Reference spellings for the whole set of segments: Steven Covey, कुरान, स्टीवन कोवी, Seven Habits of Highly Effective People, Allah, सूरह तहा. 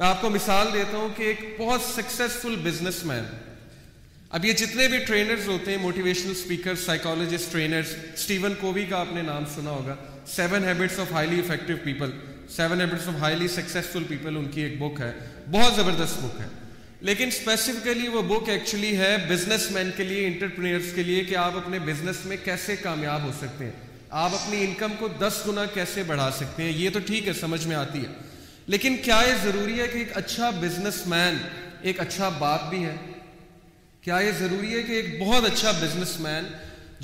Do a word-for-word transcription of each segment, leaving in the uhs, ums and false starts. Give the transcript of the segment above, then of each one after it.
मैं आपको मिसाल देता हूं कि एक बहुत सक्सेसफुल बिजनेसमैन, अब ये जितने भी ट्रेनर्स होते हैं, motivational speakers, psychologist, trainers, स्टीवन कोवी का आपने नाम सुना होगा, seven habits of highly effective people, seven habits of highly successful people, उनकी एक बुक है, बहुत ज़बरदस्त बुक है। लेकिन स्पेसिफिकली वो बुक एक्चुअली है बिजनेसमैन के लिए, एंटरप्रेन्योर्स के लिए, कि आप अपने बिजनेस में कैसे कामयाब हो सकते हैं, आप अपनी इनकम को दस गुना कैसे बढ़ा सकते हैं। ये तो ठीक है, समझ में आती है, लेकिन क्या ये ज़रूरी है कि एक अच्छा बिजनेसमैन एक अच्छा बाप भी है? क्या ये ज़रूरी है कि एक बहुत अच्छा बिजनेसमैन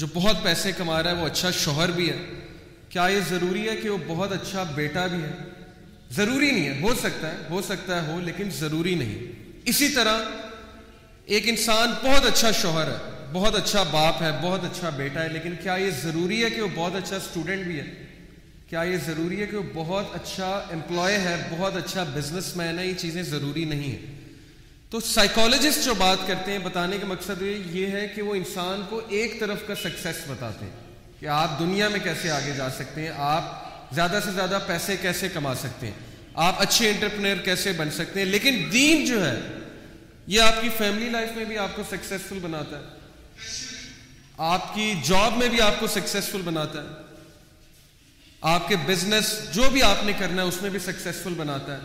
जो बहुत पैसे कमा रहा है वो अच्छा शौहर भी है? क्या ये ज़रूरी है कि वो बहुत अच्छा बेटा भी है? ज़रूरी नहीं है, हो सकता है, हो सकता है हो, लेकिन ज़रूरी नहीं। इसी तरह एक इंसान बहुत अच्छा शौहर है, बहुत अच्छा बाप है, बहुत अच्छा बेटा है, लेकिन क्या ये ज़रूरी है कि वो बहुत अच्छा स्टूडेंट भी है? क्या ये ज़रूरी है कि वो बहुत अच्छा एम्प्लॉय है, बहुत अच्छा बिजनेसमैन है? ये चीज़ें ज़रूरी नहीं है। तो साइकोलॉजिस्ट जो बात करते हैं, बताने का मकसद ये है कि वो इंसान को एक तरफ का सक्सेस बताते हैं कि आप दुनिया में कैसे आगे जा सकते हैं, आप ज़्यादा से ज़्यादा पैसे कैसे कमा सकते हैं, आप अच्छे एंटरप्रेन्योर कैसे बन सकते हैं। लेकिन दीन जो है ये आपकी फैमिली लाइफ में भी आपको सक्सेसफुल बनाता है, आपकी जॉब में भी आपको सक्सेसफुल बनाता है, आपके बिजनेस जो भी आपने करना है उसमें भी सक्सेसफुल बनाता है,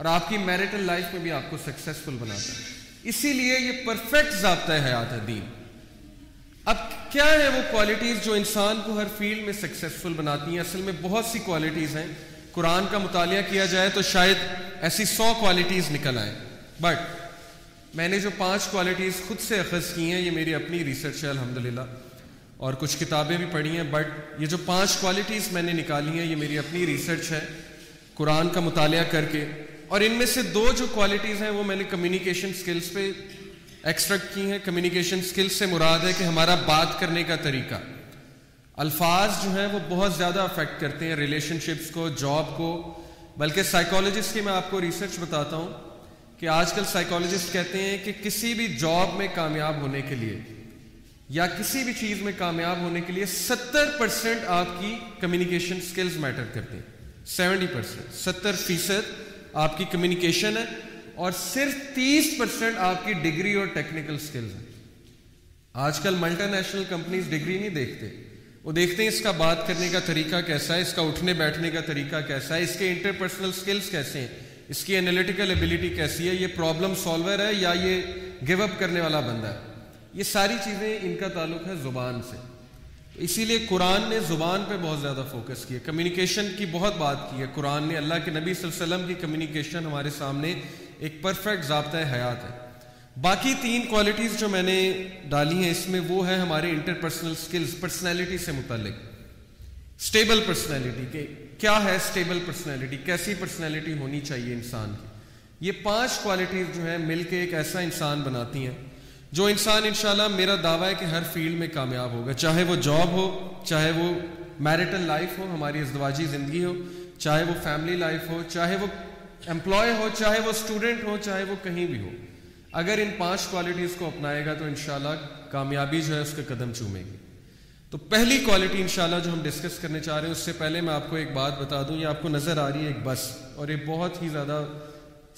और आपकी मैरिटल लाइफ में भी आपको सक्सेसफुल बनाता है। इसीलिए ये परफेक्ट ज़ाब्ता हयात है दीन। अब क्या है वो क्वालिटीज़ जो इंसान को हर फील्ड में सक्सेसफुल बनाती हैं? असल में बहुत सी क्वालिटीज़ हैं, कुरान का मुतालिया किया जाए तो शायद ऐसी सौ क्वालिटीज़ निकल आए, बट मैंने जो पांच क्वालिटीज़ खुद से अखज़ की हैं, ये मेरी अपनी रिसर्च है अल्हम्दुलिल्लाह, और कुछ किताबें भी पढ़ी हैं, बट ये जो पांच क्वालिटीज़ मैंने निकाली हैं ये मेरी अपनी रिसर्च है कुरान का मुतालिया करके। और इनमें से दो जो क्वालिटीज़ हैं वो मैंने कम्युनिकेशन स्किल्स पे एक्सट्रैक्ट की हैं। कम्युनिकेशन स्किल्स से मुराद है कि हमारा बात करने का तरीका, अल्फाज जो हैं वो बहुत ज़्यादा अफेक्ट करते हैं रिलेशनशिप्स को, जॉब को। बल्कि साइकोलॉजिस्ट की मैं आपको रिसर्च बताता हूँ कि आजकल साइकोलॉजिस्ट कहते हैं कि किसी भी जॉब में कामयाब होने के लिए या किसी भी चीज़ में कामयाब होने के लिए सत्तर परसेंट आपकी कम्युनिकेशन स्किल्स मैटर करते हैं, सत्तर परसेंट, सत्तर फीसद आपकी कम्युनिकेशन है, और सिर्फ तीस परसेंट आपकी डिग्री और टेक्निकल स्किल्स है। आजकल मल्टीनेशनल कंपनीज डिग्री नहीं देखते, वो देखते हैं इसका बात करने का तरीका कैसा है, इसका उठने बैठने का तरीका कैसा है, इसके इंटरपर्सनल स्किल्स कैसे हैं, इसकी एनालिटिकल एबिलिटी कैसी है, ये प्रॉब्लम सॉल्वर है या ये गिव अप करने वाला बंदा है। ये सारी चीज़ें, इनका ताल्लुक है ज़ुबान से। तो इसीलिए कुरान ने ज़ुबान पे बहुत ज़्यादा फोकस किया, कम्युनिकेशन की बहुत बात की है कुरान ने। अल्लाह के नबी सल्लल्लाहु अलैहि वसल्लम की कम्युनिकेशन हमारे सामने एक परफेक्ट ज़ाब्ता हयात है। बाकी तीन क्वालिटीज़ जो मैंने डाली हैं इसमें वो है हमारे इंटरपर्सनल स्किल्स, पर्सनैलिटी से मुतल्लिक, स्टेबल पर्सनैलिटी के क्या है, स्टेबल पर्सनैलिटी, कैसी पर्सनैलिटी होनी चाहिए इंसान की। ये पांच क्वालिटीज़ जो हैं मिलके एक ऐसा इंसान बनाती हैं जो इंसान इंशाल्लाह, मेरा दावा है कि हर फील्ड में कामयाब होगा, चाहे वो जॉब हो, चाहे वो मैरिटल लाइफ हो, हमारी इज़दवाजी ज़िंदगी हो, चाहे वो फैमिली लाइफ हो, चाहे वो एम्प्लॉय हो, चाहे वो स्टूडेंट हो, चाहे वो कहीं भी हो। अगर इन पाँच क्वालिटीज़ को अपनाएगा तो इंशाल्लाह कामयाबी जो है उसका कदम चूमेगी। तो पहली क्वालिटी इंशाल्लाह जो हम डिस्कस करने चाह रहे हैं, उससे पहले मैं आपको एक बात बता दूं। ये आपको नज़र आ रही है एक बस, और ये बहुत ही ज़्यादा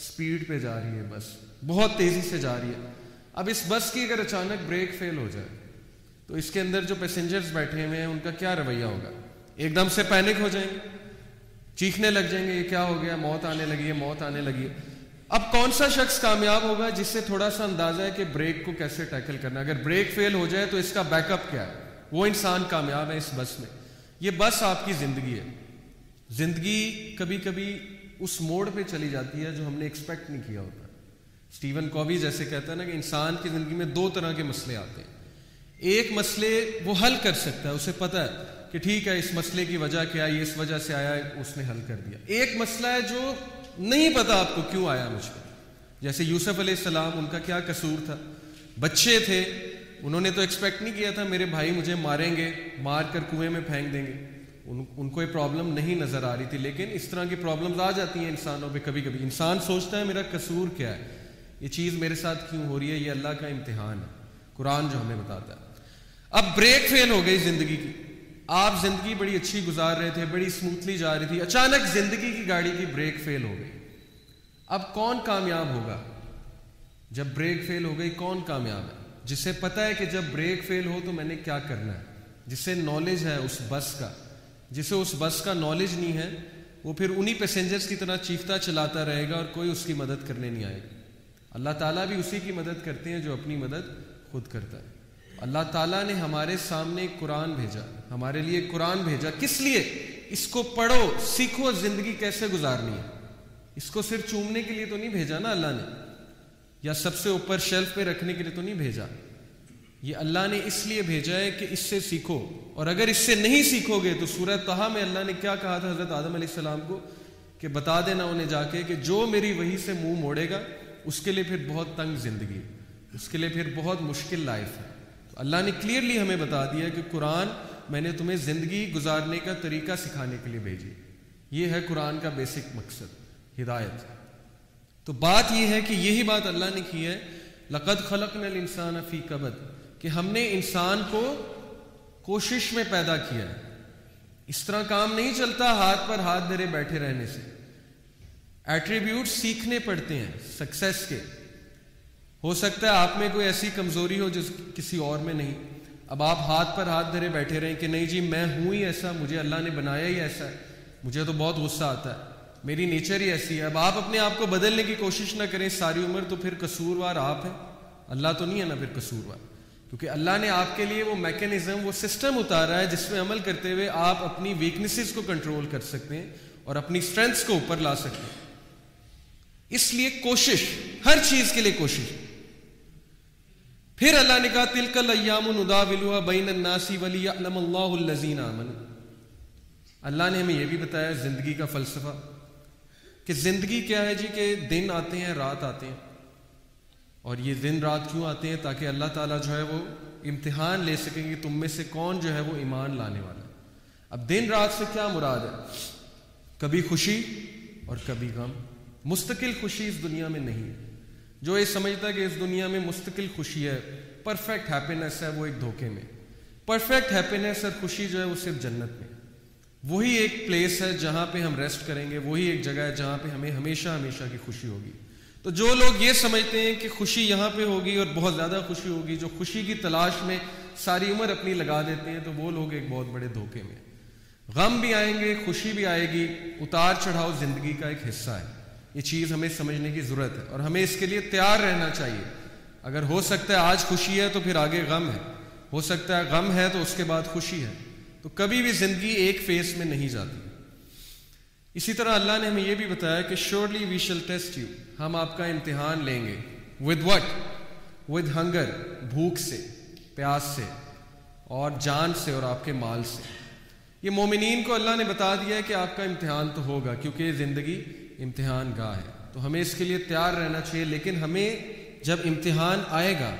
स्पीड पे जा रही है, बस बहुत तेज़ी से जा रही है। अब इस बस की अगर अचानक ब्रेक फेल हो जाए तो इसके अंदर जो पैसेंजर्स बैठे हुए हैं उनका क्या रवैया होगा? एकदम से पैनिक हो जाएंगे, चीखने लग जाएंगे, ये क्या हो गया, मौत आने लगी है, मौत आने लगी है। अब कौन सा शख्स कामयाब होगा जिससे थोड़ा सा अंदाज़ा है कि ब्रेक को कैसे टैकल करना, अगर ब्रेक फेल हो जाए तो इसका बैकअप क्या है, वो इंसान कामयाब है इस बस में। ये बस आपकी ज़िंदगी है। ज़िंदगी कभी कभी उस मोड़ पे चली जाती है जो हमने एक्सपेक्ट नहीं किया होता। स्टीवन कॉवी जैसे कहता है ना कि इंसान की ज़िंदगी में दो तरह के मसले आते हैं, एक मसले वो हल कर सकता है, उसे पता है कि ठीक है इस मसले की वजह क्या है, ये इस वजह से आया, उसने हल कर दिया। एक मसला है जो नहीं पता आपको क्यों आया मुझ पर, जैसे यूसुफ अलैहिस्सलाम, उनका क्या कसूर था, बच्चे थे, उन्होंने तो एक्सपेक्ट नहीं किया था मेरे भाई मुझे मारेंगे, मार कर कुएं में फेंक देंगे, उन, उनको ये प्रॉब्लम नहीं नज़र आ रही थी। लेकिन इस तरह की प्रॉब्लम्स आ जाती हैं इंसानों पे कभी कभी। इंसान सोचता है मेरा कसूर क्या है, ये चीज़ मेरे साथ क्यों हो रही है, ये अल्लाह का इम्तिहान है, कुरान जो हमें बताता है। अब ब्रेक फेल हो गई ज़िंदगी की, आप ज़िंदगी बड़ी अच्छी गुजार रहे थे, बड़ी स्मूथली जा रही थी, अचानक ज़िंदगी की गाड़ी की ब्रेक फेल हो गई। अब कौन कामयाब होगा? जब ब्रेक फेल हो गई कौन कामयाब है? जिसे पता है कि जब ब्रेक फेल हो तो मैंने क्या करना है, जिसे नॉलेज है उस बस का। जिसे उस बस का नॉलेज नहीं है वो फिर उन्हीं पैसेंजर्स की तरह चीखता चलाता रहेगा और कोई उसकी मदद करने नहीं आएगा। अल्लाह ताला भी उसी की मदद करते हैं जो अपनी मदद खुद करता है। अल्लाह ताला ने हमारे सामने कुरान भेजा, हमारे लिए कुरान भेजा, किस लिए? इसको पढ़ो, सीखो जिंदगी कैसे गुजारनी है। इसको सिर्फ चूमने के लिए तो नहीं भेजा ना अल्लाह ने, या सबसे ऊपर शेल्फ पे रखने के लिए तो नहीं भेजा। ये अल्लाह ने इसलिए भेजा है कि इससे सीखो, और अगर इससे नहीं सीखोगे तो सूरह तहा में अल्लाह ने क्या कहा था हजरत आदम अलैहिस्सलाम को कि बता देना उन्हें जाके कि जो मेरी वही से मुंह मोड़ेगा उसके लिए फिर बहुत तंग जिंदगी, उसके लिए फिर बहुत मुश्किल लाइफ है। तो अल्लाह ने क्लियरली हमें बता दिया कि कुरान मैंने तुम्हें जिंदगी गुजारने का तरीका सिखाने के लिए भेजी। ये है कुरान का बेसिक मकसद, हिदायत। तो बात यह है कि यही बात अल्लाह ने की है, लक़द खलक़नल इंसान फ़ी कबद, कि हमने इंसान को कोशिश में पैदा किया। इस तरह काम नहीं चलता हाथ पर हाथ धरे बैठे रहने से। एट्रीब्यूट सीखने पड़ते हैं सक्सेस के। हो सकता है आप में कोई ऐसी कमजोरी हो जो किसी और में नहीं। अब आप हाथ पर हाथ धरे बैठे रहें कि नहीं जी मैं हूं ही ऐसा, मुझे अल्लाह ने बनाया ही ऐसा है, मुझे तो बहुत गुस्सा आता है, मेरी नेचर ही ऐसी है। अब आप अपने आप को बदलने की कोशिश ना करें सारी उम्र, तो फिर कसूरवार आप हैं, अल्लाह तो नहीं है ना फिर कसूरवार। क्योंकि अल्लाह ने आपके लिए वो मैकेनिज्म, वो सिस्टम उतारा है जिसमें अमल करते हुए आप अपनी वीकनेसेस को कंट्रोल कर सकते हैं और अपनी स्ट्रेंथ्स को ऊपर ला सकते हैं। इसलिए कोशिश, हर चीज के लिए कोशिश। फिर अल्लाह ने कहा तिलकल अय्यामु नुदाविलुहा बैनन नासी वलियअलमल्लाहु अल्लज़ीना आमनू। अल्लाह ने हमें यह भी बताया जिंदगी का फलसफा कि जिंदगी क्या है जी, के दिन आते हैं रात आते हैं, और ये दिन रात क्यों आते हैं? ताकि अल्लाह ताला जो है वो इम्तिहान ले सकेंगे तुम में से कौन जो है वो ईमान लाने वाला है। अब दिन रात से क्या मुराद है? कभी खुशी और कभी गम। मुस्तकिल खुशी इस दुनिया में नहीं है। जो ये समझता है कि इस दुनिया में मुस्तकिल खुशी है, परफेक्ट हैप्पीनेस है, वो एक धोखे में। परफेक्ट हैप्पीनेस और खुशी जो है वो सिर्फ जन्नत में। वही एक प्लेस है जहाँ पर हम रेस्ट करेंगे, वही एक जगह है जहाँ पर हमें हमेशा हमेशा की खुशी होगी। तो जो लोग ये समझते हैं कि खुशी यहाँ पे होगी और बहुत ज़्यादा खुशी होगी, जो खुशी की तलाश में सारी उम्र अपनी लगा देते हैं, तो वो लोग एक बहुत बड़े धोखे में। गम भी आएंगे, खुशी भी आएगी, उतार चढ़ाव ज़िंदगी का एक हिस्सा है। ये चीज़ हमें समझने की ज़रूरत है और हमें इसके लिए तैयार रहना चाहिए। अगर हो सकता है आज खुशी है तो फिर आगे गम है, हो सकता है गम है तो उसके बाद खुशी है। तो कभी भी ज़िंदगी एक फेस में नहीं जाती। इसी तरह अल्लाह ने हमें यह भी बताया कि surely we shall test you, हम आपका इम्तिहान लेंगे। With what? विद हंगर, भूख से, प्यास से, और जान से, और आपके माल से। ये मोमिनीन को अल्लाह ने बता दिया है कि आपका इम्तिहान तो होगा, क्योंकि ये ज़िंदगी इम्तिहान गाह है। तो हमें इसके लिए तैयार रहना चाहिए। लेकिन हमें जब इम्तिहान आएगा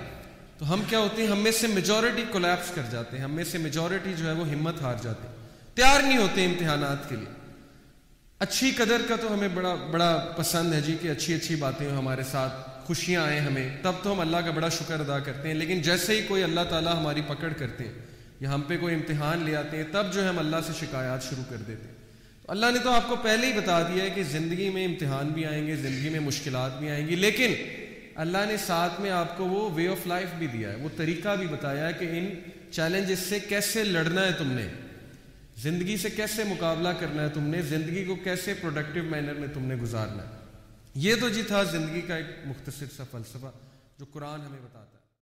तो हम क्या होते हैं, हम में से मेजॉरिटी कोलैप्स कर जाते हैं, हम में से मेजॉरिटी जो है वो हिम्मत हार जाते हैं, तैयार नहीं होते इम्तिहानात के लिए। अच्छी कदर का तो हमें बड़ा बड़ा पसंद है जी कि अच्छी अच्छी बातें हमारे साथ, खुशियाँ आएँ हमें, तब तो हम अल्लाह का बड़ा शुक्र अदा करते हैं। लेकिन जैसे ही कोई अल्लाह ताला हमारी पकड़ करते हैं या हम पे कोई इम्तिहान ले आते हैं, तब जो है हम अल्लाह से शिकायत शुरू कर देते हैं। तो अल्लाह ने तो आपको पहले ही बता दिया है कि ज़िंदगी में इम्तिहान भी आएंगे, ज़िंदगी में मुश्किल भी आएंगी, लेकिन अल्लाह ने साथ में आपको वो वे ऑफ लाइफ भी दिया है, वो तरीका भी बताया है कि इन चैलेंजेस से कैसे लड़ना है तुमने, ज़िंदगी से कैसे मुकाबला करना है तुमने, ज़िंदगी को कैसे प्रोडक्टिव मैनर में तुमने गुजारना है। ये तो जी था ज़िंदगी का एक मुख्तसर सा फ़लसफ़ा जो कुरान हमें बताता है।